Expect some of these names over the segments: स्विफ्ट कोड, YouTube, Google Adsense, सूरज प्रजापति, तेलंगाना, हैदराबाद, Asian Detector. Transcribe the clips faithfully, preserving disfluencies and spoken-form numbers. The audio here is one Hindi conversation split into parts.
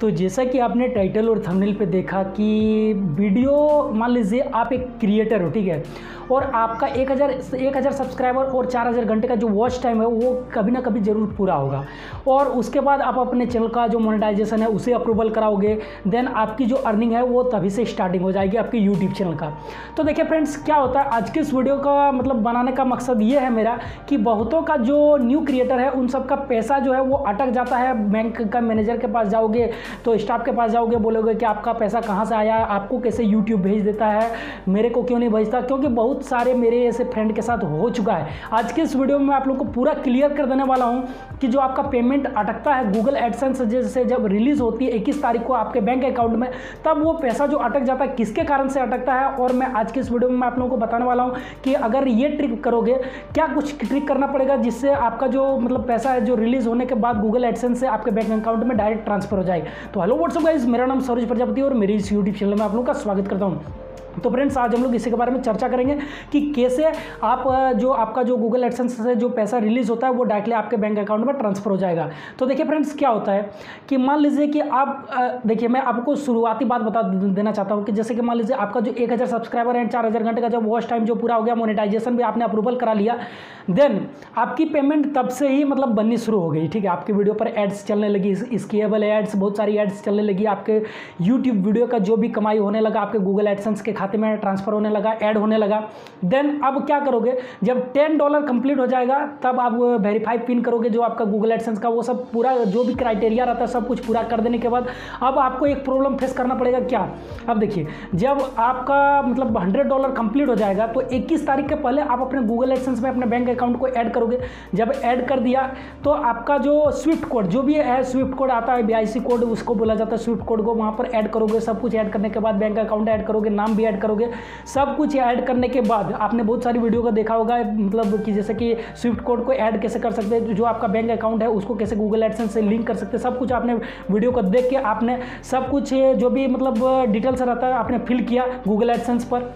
तो जैसा कि आपने टाइटल और थंबनेल पे देखा कि वीडियो, मान लीजिए आप एक क्रिएटर हो, ठीक है, और आपका एक हज़ार एक हज़ार सब्सक्राइबर और चार हज़ार घंटे का जो वॉच टाइम है वो कभी ना कभी ज़रूर पूरा होगा। और उसके बाद आप अपने चैनल का जो मोनेटाइजेशन है उसे अप्रूवल कराओगे, देन आपकी जो अर्निंग है वो तभी से स्टार्टिंग हो जाएगी आपके यूट्यूब चैनल का। तो देखिए फ्रेंड्स, क्या होता है आज के इस वीडियो का मतलब बनाने का मकसद ये है मेरा कि बहुतों का जो न्यू क्रिएटर है उन सब का पैसा जो है वो अटक जाता है। बैंक का मैनेजर के पास जाओगे तो स्टाफ के पास जाओगे, बोलोगे कि आपका पैसा कहाँ से आया, आपको कैसे यूट्यूब भेज देता है, मेरे को क्यों नहीं भेजता, क्योंकि बहुत सारे मेरे ऐसे फ्रेंड के साथ हो चुका है। आज के इस वीडियो में आप लोगों को पूरा क्लियर कर देने वाला हूँ कि जो आपका पेमेंट अटकता है गूगल एडसेंस से जब रिलीज़ होती है इक्कीस तारीख को आपके बैंक अकाउंट में, तब वो पैसा जो अटक जाता है किसके कारण से अटकता है। और मैं आज के इस वीडियो में मैं आप लोगों को बताने वाला हूँ कि अगर ये ट्रिक करोगे, क्या कुछ ट्रिक करना पड़ेगा जिससे आपका जो मतलब पैसा है जो रिलीज़ होने के बाद गूगल एडसेंस से आपके बैंक अकाउंट में डायरेक्ट ट्रांसफर हो जाए। तो हेलो व्हाट्सअप गाइस, मेरा नाम सूरज प्रजापति और मेरी इस यूट्यूब चैनल में आप लोगों का स्वागत करता हूँ। तो फ्रेंड्स, आज हम लोग इसी के बारे में चर्चा करेंगे कि कैसे आप जो आपका जो गूगल एडसेंस से जो पैसा रिलीज़ होता है वो डायरेक्टली आपके बैंक अकाउंट में ट्रांसफ़र हो जाएगा। तो देखिए फ्रेंड्स, क्या होता है कि मान लीजिए कि आप, देखिए मैं आपको शुरुआती बात बता देना चाहता हूँ कि जैसे कि मान लीजिए आपका जो एक हज़ार सब्सक्राइबर एंड चार हज़ार घंटे का जो वॉच टाइम जो पूरा हो गया, मोनेटाइजेशन भी आपने अप्रूवल करा लिया, देन आपकी पेमेंट तब से ही मतलब बननी शुरू हो गई, ठीक है। आपकी वीडियो पर एड्स चलने लगी, स्केलेबल एड्स, बहुत सारी एड्स चलने लगी, आपके यूट्यूब वीडियो का जो भी कमाई होने लगा आपके गूगल एडसेंस के खाते में ट्रांसफर होने लगा, ऐड होने लगा। देन अब क्या करोगे, जब टेन डॉलर कंप्लीट हो जाएगा तब आप वेरीफाई पिन करोगे, जो आपका गूगल एडसेंस का वो सब पूरा जो भी क्राइटेरिया रहता है सब कुछ पूरा कर देने के बाद अब आपको एक प्रॉब्लम फेस करना पड़ेगा। क्या, अब देखिए, जब आपका मतलब हंड्रेड डॉलर कंप्लीट हो जाएगा तो इक्कीस तारीख के पहले आप अपने गूगल एडसेंस में अपने बैंक अकाउंट को ऐड करोगे। जब ऐड कर दिया तो आपका जो स्विफ्ट कोड जो भी है, स्विफ्ट कोड आता है, बी आई सी कोड उसको बोला जाता है, स्विफ्ट कोड को वहाँ पर ऐड करोगे। सब कुछ ऐड करने के बाद बैंक अकाउंट ऐड करोगे, नाम ऐड करोगे, सब कुछ ऐड करने के बाद आपने बहुत सारी वीडियो का देखा होगा, मतलब कि जैसे कि स्विफ्ट कोड को ऐड कैसे कर सकते हैं, जो आपका बैंक अकाउंट है उसको कैसे गूगल एडसेंस से लिंक कर सकते हैं, सब कुछ आपने वीडियो को देख के आपने सब कुछ जो भी मतलब डिटेल्स रहता है आपने फिल किया गूगल एडसेंस पर।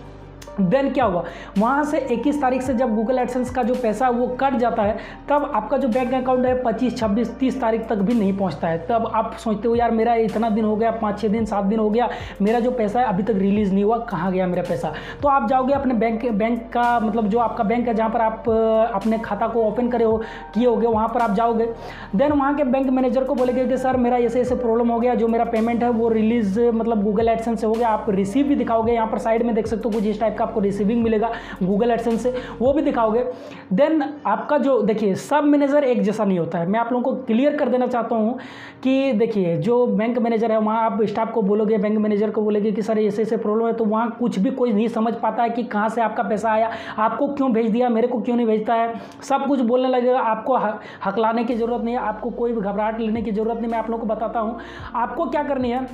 देन क्या हुआ, वहाँ से इक्कीस तारीख से जब गूगल एडसेंस का जो पैसा वो कट जाता है तब आपका जो बैंक अकाउंट है पच्चीस, छब्बीस, तीस तारीख तक भी नहीं पहुँचता है। तब आप सोचते हो यार मेरा इतना दिन हो गया, पाँच छः दिन सात दिन हो गया, मेरा जो पैसा है अभी तक रिलीज़ नहीं हुआ, कहाँ गया मेरा पैसा। तो आप जाओगे अपने बैंक बैंक का मतलब जो आपका बैंक है जहाँ पर आप अपने खाता को ओपन करे हो किए होगे, वहाँ पर आप जाओगे। देन वहाँ के बैंक मैनेजर को बोलेंगे कि सर मेरा ऐसे ऐसे प्रॉब्लम हो गया, जो मेरा पेमेंट है वो रिलीज़ मतलब गूगल एडसेंस से हो गया। आप रिसीव भी दिखाओगे, यहाँ पर साइड में देख सकते हो कुछ इस टाइप का आपको रिसीविंग मिलेगा गूगल एडसेंस से, वो भी दिखाओगे। देन आपका जो, देखिए सब मैनेजर एक जैसा नहीं होता है, मैं आप लोगों को क्लियर कर देना चाहता हूं कि देखिए जो बैंक मैनेजर है वहां आप स्टाफ को बोलोगे, बैंक मैनेजर को बोलेंगे कि सर ऐसे ऐसे प्रॉब्लम है, तो वहां कुछ भी कोई नहीं समझ पाता है कि कहां से आपका पैसा आया, आपको क्यों भेज दिया, मेरे को क्यों नहीं भेजता है, सब कुछ बोलने लगेगा। आपको हकलाने की जरूरत नहीं है, आपको कोई भी घबराहट लेने की जरूरत नहीं। मैं आप लोगों को बताता हूँ आपको क्या करनी है।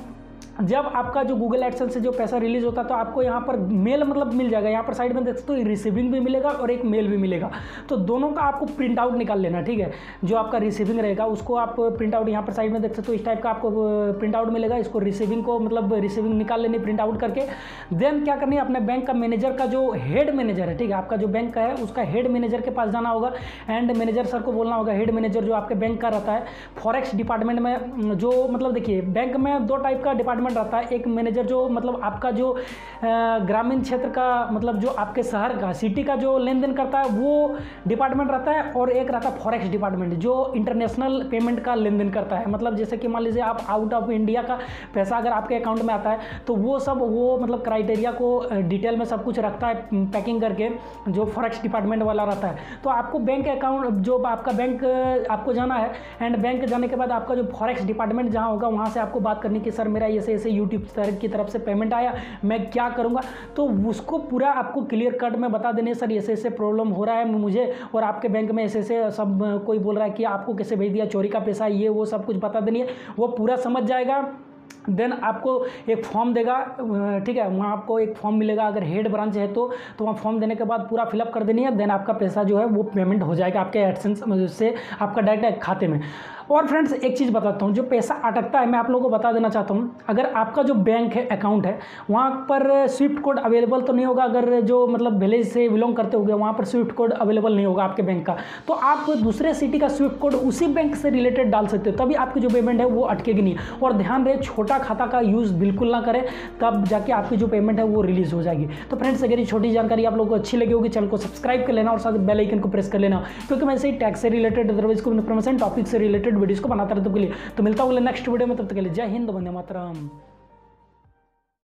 जब आपका जो गूगल एडसेंस से जो पैसा रिलीज़ होता है तो आपको यहाँ पर मेल मतलब मिल जाएगा, यहाँ पर साइड में देख सकते हो, तो रिसीविंग भी मिलेगा और एक मेल भी मिलेगा। तो दोनों का आपको प्रिंट आउट निकाल लेना, ठीक है। जो आपका रिसीविंग रहेगा उसको आप प्रिंट आउट, यहाँ पर साइड में देख सकते हो, तो इस टाइप का आपको प्रिंट आउट मिलेगा, इसको रिसीविंग को मतलब रिसीविंग निकाल लेनी प्रिंट आउट करके। देन क्या करनी है, अपने बैंक का मैनेजर का जो हेड मैनेजर है, ठीक है, आपका जो बैंक का है उसका हेड मैनेजर के पास जाना होगा एंड मैनेजर सर को बोलना होगा। हेड मैनेजर जो आपके बैंक का रहता है फॉरेक्स डिपार्टमेंट में, जो मतलब देखिए बैंक में दो टाइप का डिपार्टमेंट रहता है। एक मैनेजर जो मतलब आपका जो ग्रामीण क्षेत्र का मतलब जो आपके शहर का सिटी का जो लेन देन करता है वो डिपार्टमेंट रहता है, और एक रहता है फॉरेक्स डिपार्टमेंट जो इंटरनेशनल पेमेंट का लेन देन करता है। मतलब जैसे कि मान लीजिए आप आउट ऑफ इंडिया का पैसा अगर आपके अकाउंट में आता है तो वो सब वो मतलब क्राइटेरिया को डिटेल में सब कुछ रखता है पैकिंग करके, जो फॉरेक्स डिपार्टमेंट वाला रहता है। तो आपको बैंक अकाउंट जो आपका बैंक आपको जाना है एंड बैंक जाने के बाद आपका जो फॉरेक्स डिपार्टमेंट जहाँ होगा वहाँ से आपको बात करनी कि सर मेरा ये ऐसे यूट्यूब की तरफ से पेमेंट आया, मैं क्या करूंगा। तो उसको पूरा आपको क्लियर कट में बता देने, सर ऐसे ऐसे प्रॉब्लम हो रहा है मुझे और आपके बैंक में ऐसे ऐसे सब कोई बोल रहा है कि आपको कैसे भेज दिया, चोरी का पैसा, ये वो सब कुछ बता देनी है, वो पूरा समझ जाएगा। देन आपको एक फॉर्म देगा, ठीक है, वहाँ आपको एक फॉर्म मिलेगा अगर हेड ब्रांच है तो तो वहाँ फॉर्म देने के बाद पूरा फिलअप कर देनी है। देन आपका पैसा जो है वो पेमेंट हो जाएगा आपके एडसेंस से आपका डायरेक्ट खाते में। और फ्रेंड्स एक चीज़ बताता हूँ, जो पैसा अटकता है मैं आप लोगों को बता देना चाहता हूँ, अगर आपका जो बैंक है अकाउंट है वहाँ पर स्विफ्ट कोड अवेलेबल तो नहीं होगा, अगर जो मतलब विलेज से बिलोंग करते होंगे वहाँ पर स्विफ्ट कोड अवेलेबल नहीं होगा आपके बैंक का, तो आप दूसरे सिटी का स्विफ्ट कोड उसी बैंक से रिलेटेड डाल सकते हो, तभी आपकी जो पेमेंट है वो अटकेगी नहीं। और ध्यान रहे छोटा खाता का यूज़ बिल्कुल ना करें, तब जाके आपकी जो पेमेंट है वो रिलीज़ हो जाएगी। तो फ्रेंड्स अगर ये छोटी जानकारी आप लोगों को अच्छी लगी होगी, चैनल को सब्सक्राइब कर लेना और साथ बेल आइकन को प्रेस कर लेना, क्योंकि मैं ऐसे ही टैक्स से रिलेटेड अदरवाइज को इन्फॉर्मेशन टॉपिक से रिलेटेड वीडियोस को बनाता रहता हूं। तो मिलता हूँ नेक्स्ट वीडियो में, तब तक के लिए जय हिंद, वंदे मातरम।